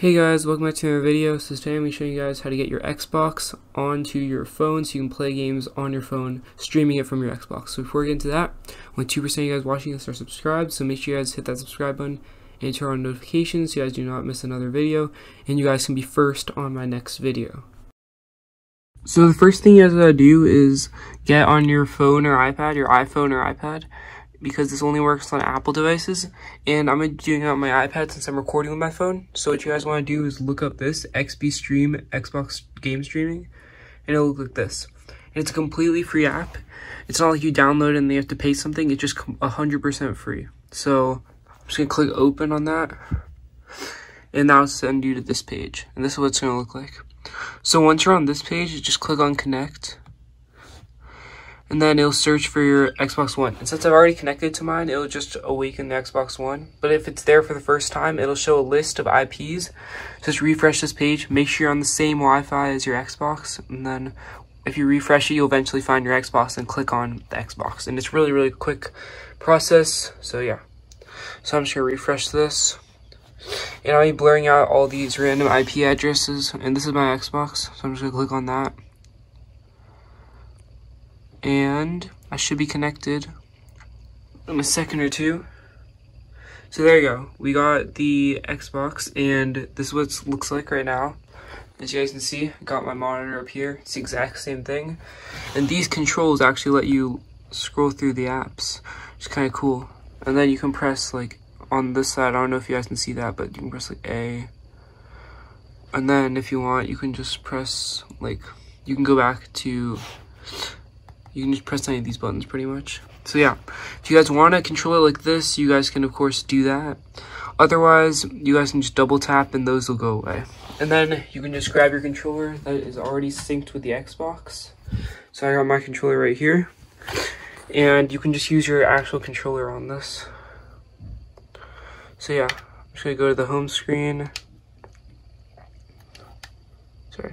Hey guys, welcome back to another video. So today I'm going to be showing you guys how to get your Xbox onto your phone so you can play games on your phone, streaming it from your Xbox. So before we get into that, only 2% of you guys watching this are subscribed, so make sure you guys hit that subscribe button and turn on notifications so you guys do not miss another video, and you guys can be first on my next video. So the first thing you guys gotta do is get on your phone or iPad, your iPhone or iPad, because this only works on Apple devices, and I'm going to be doing it on my iPad since I'm recording with my phone. So what you guys want to do is look up this XB Stream, Xbox Game Streaming, and it'll look like this. And it's a completely free app. It's not like you download and they have to pay something. It's just 100% free. So I'm just going to click open on that, and that'll send you to this page. And this is what it's going to look like. So once you're on this page, you just click on connect. And then it'll search for your Xbox One. And since I've already connected to mine, it'll just awaken the Xbox One. But if it's there for the first time, it'll show a list of IPs. Just refresh this page. Make sure you're on the same Wi-Fi as your Xbox. And then if you refresh it, you'll eventually find your Xbox and click on the Xbox. And it's really, really quick process. So yeah. So I'm just going to refresh this. And I'll be blurring out all these random IP addresses. And this is my Xbox. So I'm just going to click on that. And I should be connected in a second or two. So there you go. We got the Xbox, and this is what it looks like right now. As you guys can see, I got my monitor up here. It's the exact same thing. And these controls actually let you scroll through the apps, which is kind of cool. And then you can press, like, on this side. I don't know if you guys can see that, but you can press, like, A. And then if you want, you can just press, like, you can go back to... You can just press any of these buttons pretty much. So yeah, if you guys want to control it like this, you guys can of course do that. Otherwise, you guys can just double tap and those will go away. And then you can just grab your controller that is already synced with the Xbox. So I got my controller right here. And you can just use your actual controller on this. So yeah, I'm just going to go to the home screen. Sorry.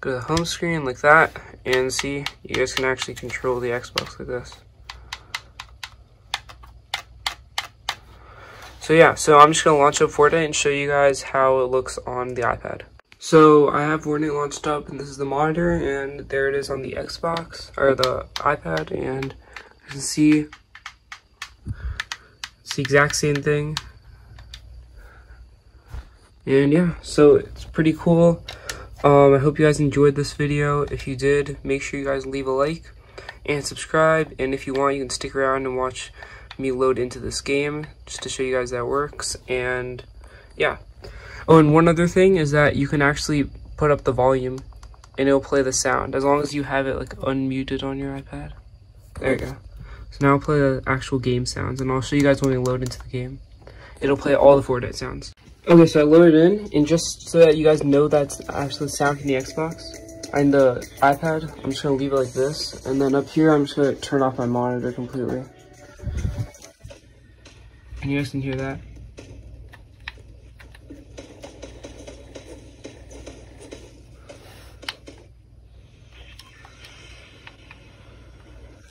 Go to the home screen like that, and see, you guys can actually control the Xbox like this. So yeah, so I'm just going to launch up Fortnite and show you guys how it looks on the iPad. So I have Fortnite launched up, and this is the monitor, and there it is on the Xbox, or the iPad, and you can see it's the exact same thing. And yeah, so it's pretty cool. I hope you guys enjoyed this video. If you did, make sure you guys leave a like and subscribe. And if you want, you can stick around and watch me load into this game just to show you guys that works. And yeah. Oh, and one other thing is that you can actually put up the volume and it'll play the sound as long as you have it like unmuted on your iPad. There you go. So now I'll play the actual game sounds, and I'll show you guys when we load into the game. It'll play all the Fortnite sounds. Okay, so I loaded in, and just so that you guys know that's actually the sound from the Xbox and the iPad, I'm just going to leave it like this, and then up here I'm just going to turn off my monitor completely. And you guys can hear that.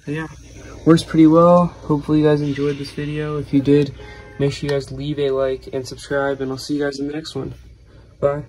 So yeah, works pretty well. Hopefully you guys enjoyed this video. If you did, make sure you guys leave a like and subscribe, and I'll see you guys in the next one. Bye.